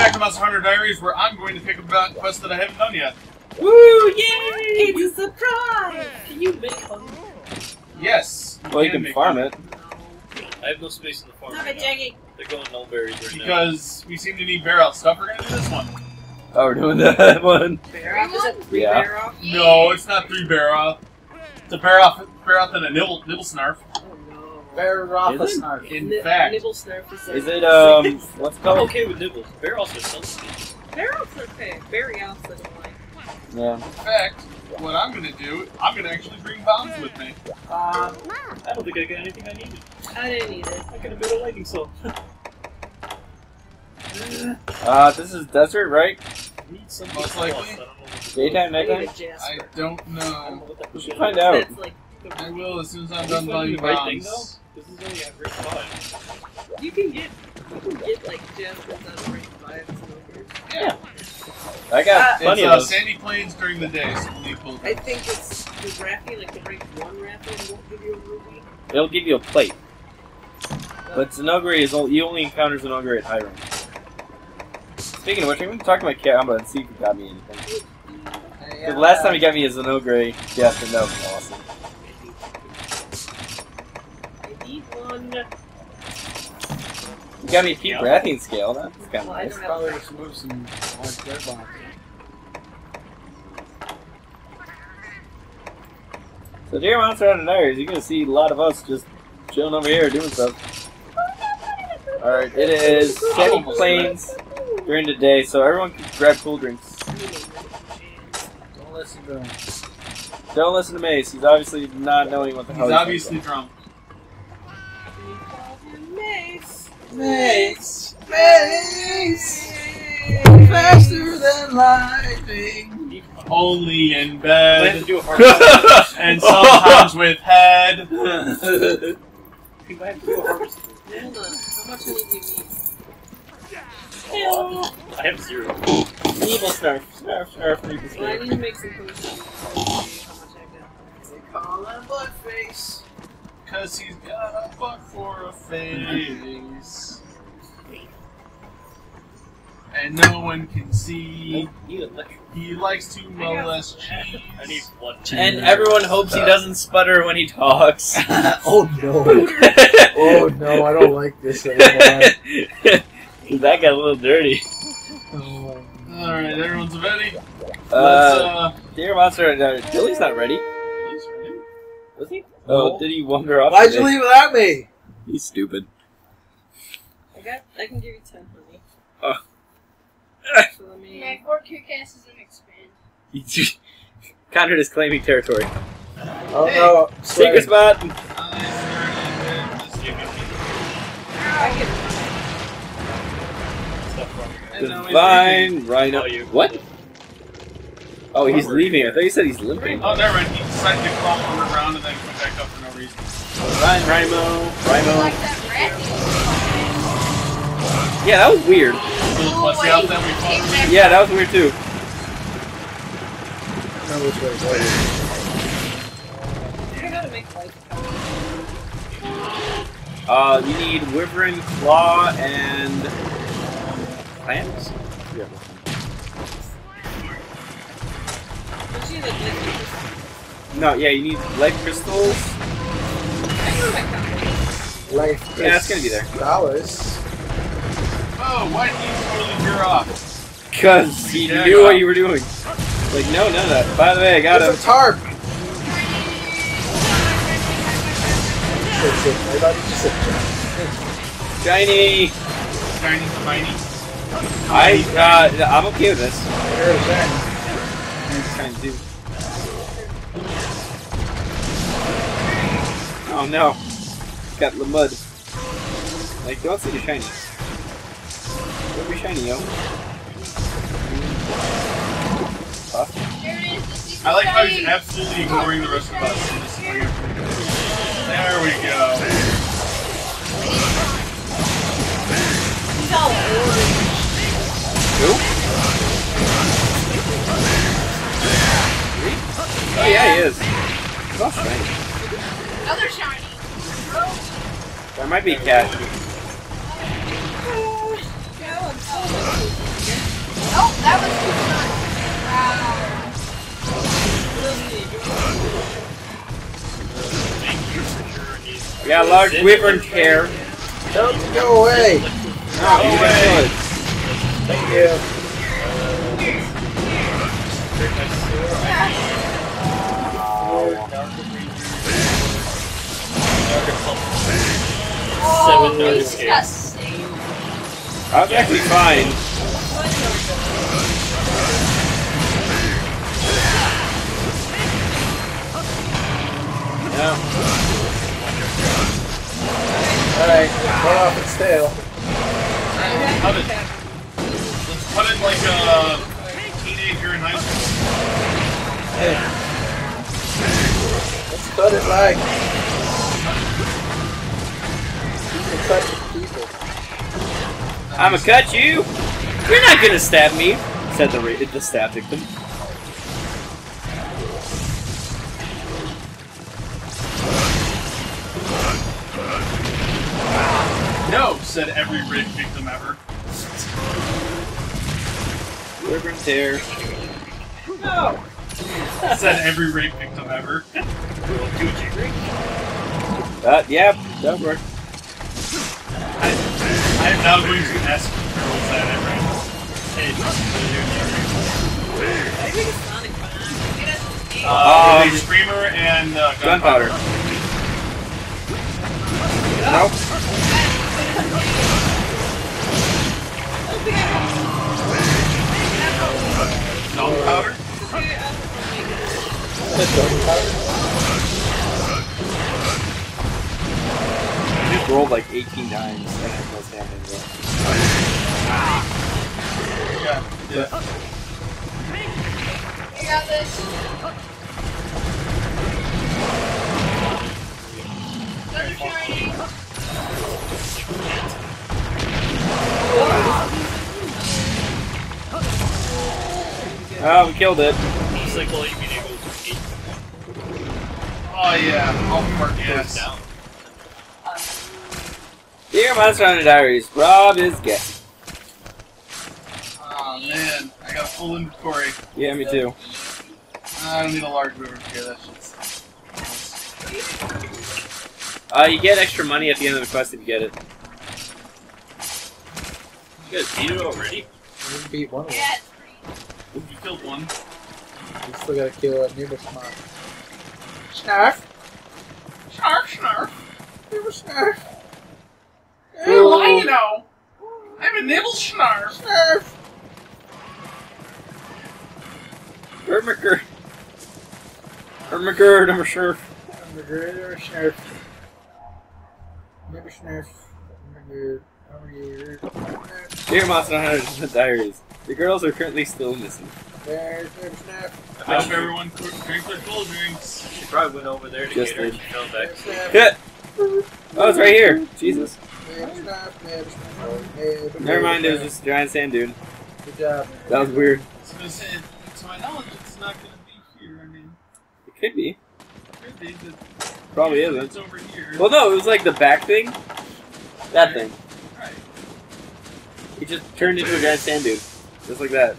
back to Monster Hunter Diaries, where I'm going to pick up a quest that I haven't done yet. Woo! Yay! It's a surprise! Can you make one? Yes. Well, you can farm it. I have no space in the farm. Stop it, Jaggy. They're going null berries right now. Because we seem to need bear out stuff. We're going to do this one. Oh, we're doing that one. Bear off? Is it three bear off? No, it's not three bear off. It's a bear off and a nibble snarf. Bear off a snarf. In fact, nibble snarf is what's called? I'm okay with nibbles. Bear offs are something. Bear offs are okay. Berry offs I don't like. Yeah. In fact, what I'm gonna do, I'm gonna actually bring bombs with me. I don't think I got anything I needed. I didn't either. I got a bit of lightning soul. This is desert, right? Need some most likely. Daytime, nighttime? I don't know. We should find out. I will as soon as I'm done buying bombs. This is only at range 5. You can get like jasper out of range 5 smokers. Yeah. I got plenty of sandy plains during the day, so we'll need both. I think it's the Raffy, like the range 1 Raffy, won't give you a ruby. It'll give you a plate. But Zinogre is you only encounter Zinogre at high range. Speaking of which, I'm going to talk to my Kamba and see if he got me anything. The last time he got me is Zinogre jasper, and that was awesome. You got me a peak Rathian scale, that's kind of nice. Probably just move some large bear bombs. So dear Monster Hunter Diaries, you're going to see a lot of us just chilling over here doing stuff. Alright, it is sandy plains during the day, so everyone can grab cool drinks. Don't listen to him. Don't listen to Mace, he's obviously not knowing what the hell he's doing. He's obviously drunk. Mace, faster than lightning, only in bed, I have to do a harvest and sometimes with head. I have to do a harvest. Hold on, how much do you need? Oh, I have 0. Evil snarf. Well, I need to make some potions. How much I got? They call him Buckface. Cause he's got a buck for a face. And no one can see. He likes to molest cheese. I need blood. And everyone hopes he doesn't sputter when he talks. Oh no. Oh no, I don't like this anymore. That got a little dirty. Oh. Alright, everyone's ready? Dear Monster, Dilly's not ready. Dilly's ready. Was he? Oh, did he wander off? Why'd you leave without me? He's stupid. I can give you 10 money. Oh. So let me... Yeah, 4 kick asses and expand. Connor is claiming territory. Oh no. Secret spot! Divine Rhino. What? Oh, he's leaving. I thought you said he's limping. Oh, never mind. He decided to crawl over around and then come back up for no reason. Ryan, Rhymo. Like that rat. Yeah, that was weird. Yeah, that was weird too. I don't know which way it's going. I don't know how to make life. You need Wyvern, Claw, and... plants? Yeah. No, yeah, you need life crystals. Life crystals. Yeah, it's gonna be there. Dollars. Oh, why did you totally veer off? Because he knew what you were doing. Like, no, none of that. By the way, I got a tarp. Shiny. I'm okay with this. There's that. Oh no, got the mud. Like, don't see the shiny. Don't be shiny, yo. I like how he's absolutely ignoring the rest of us. In this there we go. He's all orange. Who? Oh yeah, he is. He's all shiny. Another shiny. That might be a cat. Yeah, large wyvern care. Don't go away! Not away! Thank you. Oh, disgusting. I was actually fine. Yeah. Alright, run off its tail. Put it like a teenager in high school. Hey. Let's cut it like. You can cut people. I'ma cut you! You're not gonna stab me! Said the stab victim. No, said every rape victim ever. Wyvern tear. No! Said every rape victim ever. Yeah, that worked. I am now going to ask girls that every hey, trust me. The Screamer and Gunpowder. Nope. Powder? I just rolled like 18 times and I had no stamina yet. Yeah. I got this. Oh, we killed it. He's like, well, being able to eat. Oh, yeah. I'll mark your ass down. Dear Monster Hunter Diaries, Rob is guessing. Oh, man. I got full inventory. Yeah, me too. I don't need a large river here. That shit's. You get extra money at the end of the quest if you get it. You guys beat it already? We beat one of them. You killed one. We still gotta kill a neighbor snarf. Snarf! Snarf, snarf! Neighbor snarf! Hey, why you know? I'm a nibble snarf! Snarf! Ermaker! Ermaker, number snarf! Ermaker, number snarf! Neighbor snarf! Ermaker, Ermaker! Dear Monster Hunter Diaries. The girls are currently still missing. There's Neighbor Snarf. I bet you everyone drinks their cold drinks. She probably went over there to just get her and fell back. Yeah. Oh, it's right here. Jesus. Neighbor Snarf, Neighbor Snarf, Neighbor. Never mind, it was just a giant sand dune. Good job. That was weird. I was gonna say, to my knowledge, it's not gonna be here, I mean. It could be. It could be, but probably isn't. It's over here. Well, no, it was like the back thing. That thing. Right. It just turned into a giant sand dune. Just like that.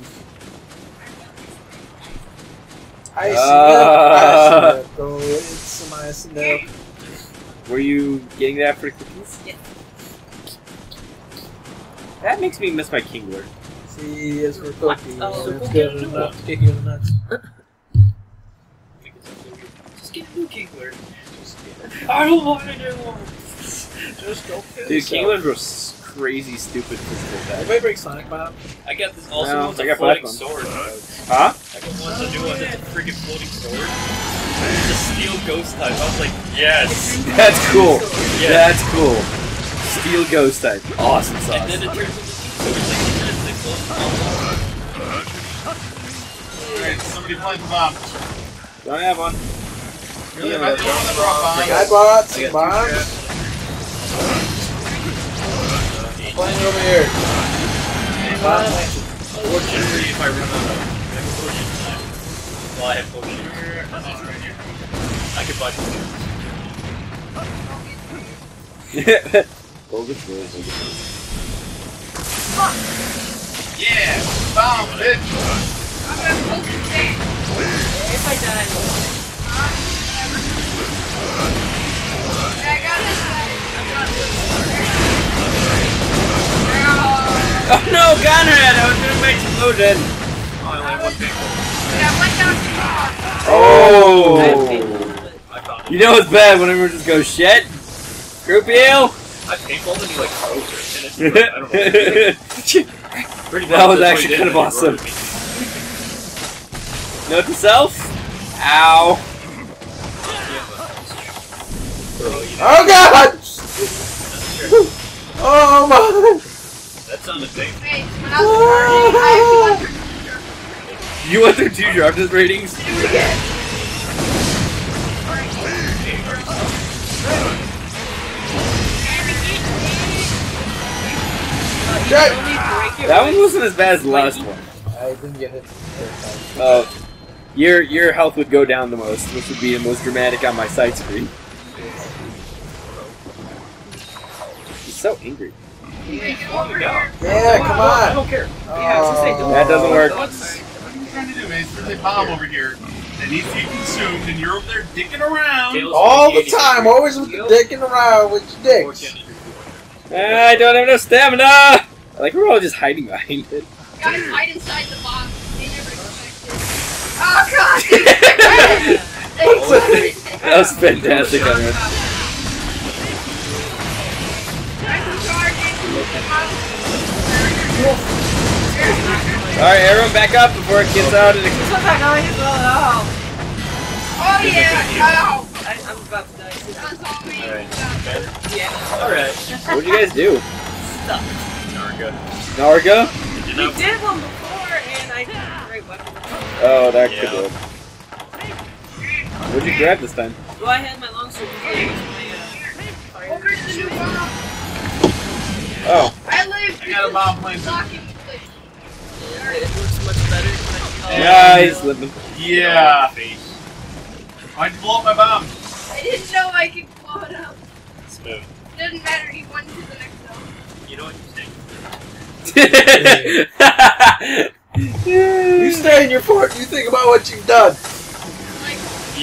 Ice and up, go in some ice and up. Were you getting that for cookies? Yeah. That makes me miss my Kingler. See, yes, we're cookies. Let's get nuts. Just get a new Kingler. I don't want a new one. Just go kill yourself. Dude, Kinglers were so crazy, stupid physical bag. Anybody break Sonic Bomb? I got this also one's a floating sword. Huh? I got a new one that's a freaking floating sword. It's a steel ghost type. I was like, yes! That's cool! Yeah. That's cool! Steel ghost type. Awesome sauce. And then it turns into a floating. Alright, somebody plant the bomb. Don't have one. Really? Am I the one that brought bombs? I got two bombs. Playing over here. Fortunately, if I run out of potion time, well, I have potion. I can buy potions. Yeah, bomb, bitch. I'm gonna potion tank. If I die, I got it. Oh no, Conrad! I was gonna make some loot in. Oh, I only have one paper. Yeah, one down two. Oh! You know it's bad when everyone just goes, shit! Group heal! I paintballed and you like froze it. I don't know. That was actually kind of awesome. Note to self? Ow! Oh god! Oh my! That's on the thing. Wait, when I was learning, I you went through two draft ratings? Do it again. That one wasn't as bad as the last one. I didn't get hit the first time. Oh. Your health would go down the most, which would be the most dramatic on my side screen. He's so angry. Yeah, come on! I don't care. That doesn't work. What I'm trying to do is there's a bomb over here that needs to be consumed, and you're over there dicking around all the time. Always with the dicking around with your dicks. I don't have enough stamina. I like we're all just hiding behind it. Guys, hide inside the bomb. They never expect it. Oh god! That was fantastic. Alright, everyone back up before it gets out and it goes. Oh yeah! Ow! I'm about to die. Alright. Yeah. Alright. What'd you guys do? Stuck. Narga. Narga? We did one before and I didn't great weapon. Oh, that could work. What'd you grab this time? Well, I had my longsword. Oh. I lived. I got a bomb plane. It looks much better. Yeah, he's living. Yeah. Why'd you blow up my bomb? I didn't know I could blow it up. Smooth. Doesn't matter. He won to the next level. You know what you think. You stay in your port. You think about what you've done. Like,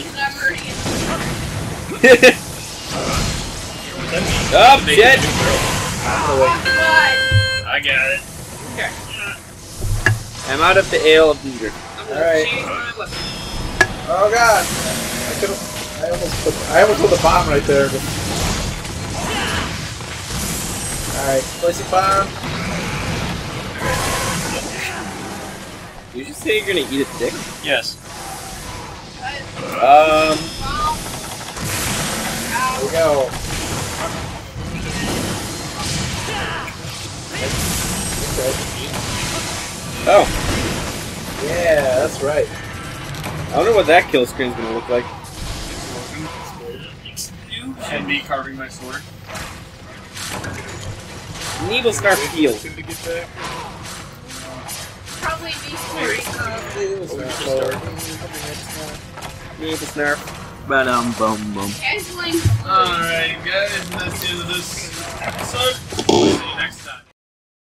collaborating. Oh, shit. Oh, I got it. Okay. I'm out of the ale of Zinogre. Alright. Oh god! I almost put the bomb right there. Alright, place a bomb. Did you just say you're gonna eat a dick? Yes. There we go. Oh. Yeah, that's right. I wonder what that kill screen's gonna look like. And me carving my sword. Needle scarf heal. Probably me. Needle scarf. Ba-dum-bum-bum. Alright guys, that's the end of this episode. See you next time.